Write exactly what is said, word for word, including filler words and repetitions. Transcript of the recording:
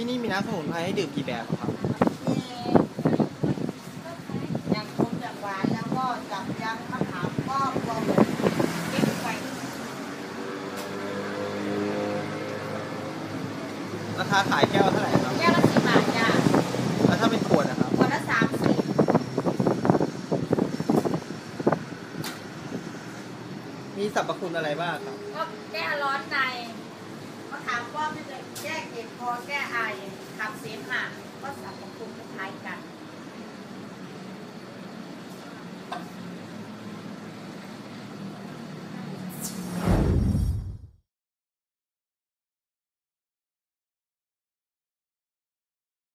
ที่นี่มีน้ำสมุนไพรให้ดื่มกี่แบบครับมีอย่างขมอย่างหวานแล้วก็จับยังมะขามก็พอเหมือนเก็บไปราคาขายแก้วเท่าไหร่ครับแก้วละสี่บาทจ้ะแล้วถ้าเป็นขวดนะครับขวดละสามสิบมีสรรพคุณอะไรบ้างครับก็แก้ร้อนในมะขามป้อมแก้เจ็บคอแก้ไอขับเสมหะก็สรรพคุณคล้ายกัน